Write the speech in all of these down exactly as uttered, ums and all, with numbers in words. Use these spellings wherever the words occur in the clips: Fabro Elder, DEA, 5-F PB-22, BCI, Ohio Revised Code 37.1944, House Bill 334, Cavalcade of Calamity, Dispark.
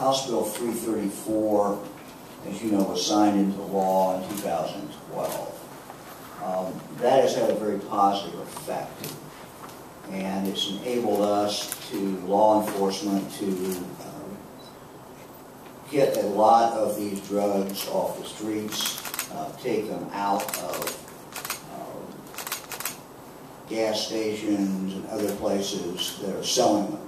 House Bill three thirty-four, as you know, was signed into law in two thousand twelve. Um, that has had a very positive effect, and it's enabled us to law enforcement to um, get a lot of these drugs off the streets, uh, take them out of um, gas stations and other places that are selling them.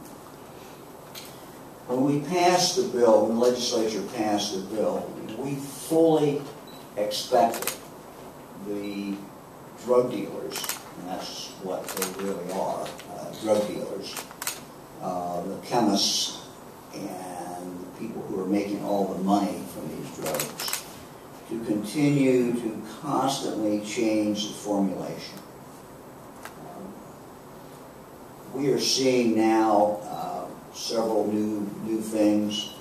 When we passed the bill, when the legislature passed the bill, we fully expected the drug dealers, and that's what they really are, uh, drug dealers, uh, the chemists and the people who are making all the money from these drugs, to continue to constantly change the formulation. Um, we are seeing now uh, several new, new things.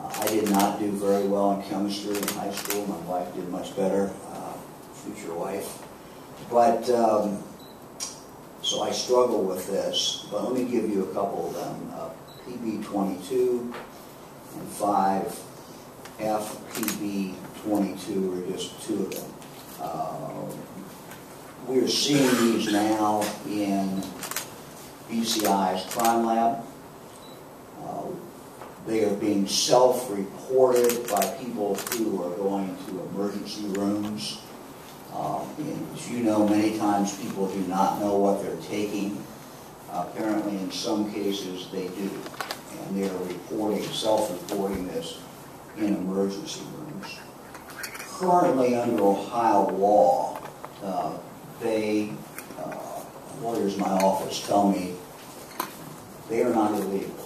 Uh, I did not do very well in chemistry in high school. My wife did much better. Future wife, but um, so I struggle with this, but let me give you a couple of them. uh, P B twenty-two and five F P B twenty-two are just two of them. Uh, we're seeing these now in B C I's crime lab. Uh, they are being self-reported by people who are going to emergency rooms. Um, and as you know, many times people do not know what they're taking. Uh, apparently, in some cases, they do. And they're reporting, self-reporting this in emergency rooms. Currently, under Ohio law, uh, they, uh, lawyers in my office tell me, they are not illegal.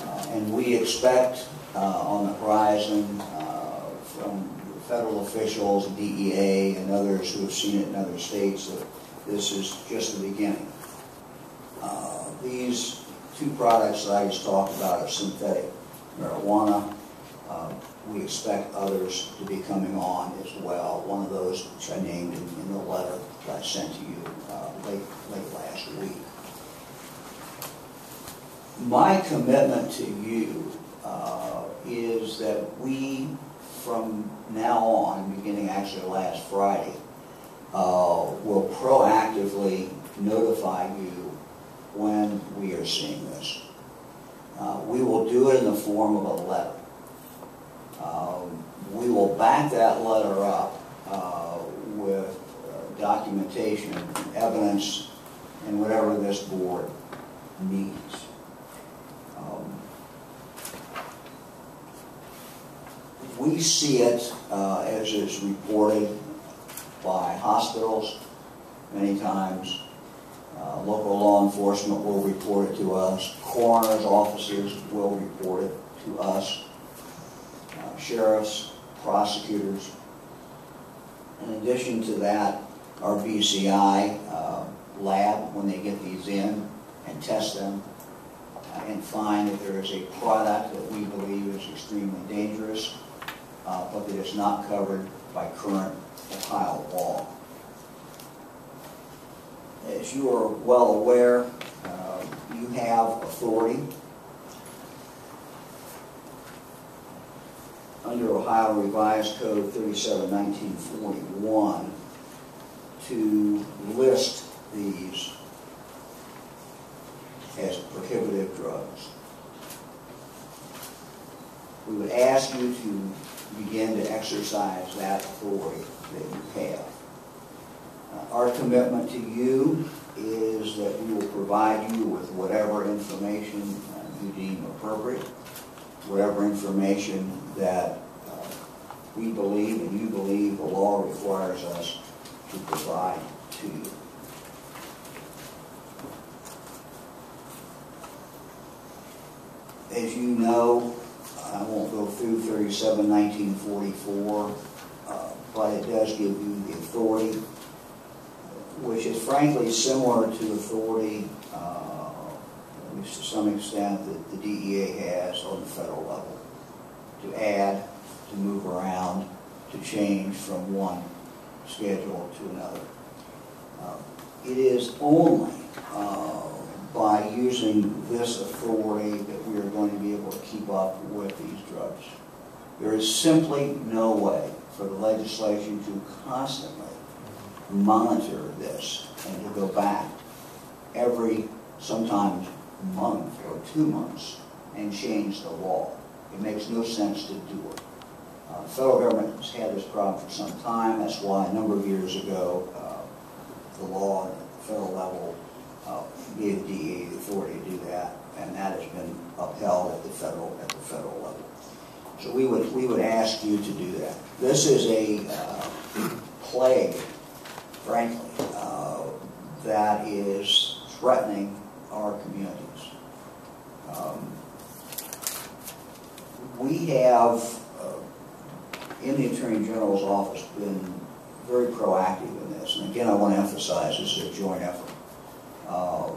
Uh, and we expect uh, on the horizon uh, from federal officials, D E A, and others who have seen it in other states, that this is just the beginning. Uh, these two products that I just talked about are synthetic marijuana. Uh, we expect others to be coming on as well. One of those, which I named in, in the letter that I sent to you uh, late, late last week. My commitment to you uh, is that we, from now on, beginning actually last Friday, uh, we'll proactively notify you when we are seeing this. Uh, we will do it in the form of a letter. Uh, we will back that letter up uh, with uh, documentation, evidence, and whatever this board needs. Um, We see it, uh, as is reported by hospitals many times. Uh, local law enforcement will report it to us. Coroner's offices will report it to us. Uh, sheriffs, prosecutors. In addition to that, our B C I uh, lab, when they get these in and test them uh, and find that there is a product that we believe is extremely dangerous, Uh, but that is not covered by current Ohio law. As you are well aware, uh, you have authority under Ohio Revised Code thirty-seven nineteen forty-one to list these as prohibitive drugs. We would ask you to begin to exercise that authority that you have. Uh, our commitment to you is that we will provide you with whatever information uh, you deem appropriate, whatever information that uh, we believe and you believe the law requires us to provide to you. As you know, I won't go through thirty-seven nineteen forty-four, uh, but it does give you the authority, which is frankly similar to authority, uh, at least to some extent, that the D E A has on the federal level, to add, to move around, to change from one schedule to another. Uh, it is only uh, by using this authority that we are going to be able to keep up There is simply no way for the legislation to constantly monitor this and to go back every, sometimes month or two months and change the law. It makes no sense to do it. Uh, the federal government has had this problem for some time. That's why a number of years ago uh, the law at the federal level uh, gave the D E A the authority to do that, and that has been upheld at the federal at the federal level. So we would we would ask you to do that. This is a uh, plague, frankly, uh, that is threatening our communities. Um, we have, uh, in the Attorney General's office, been very proactive in this. And again, I want to emphasize this is a joint effort. Uh,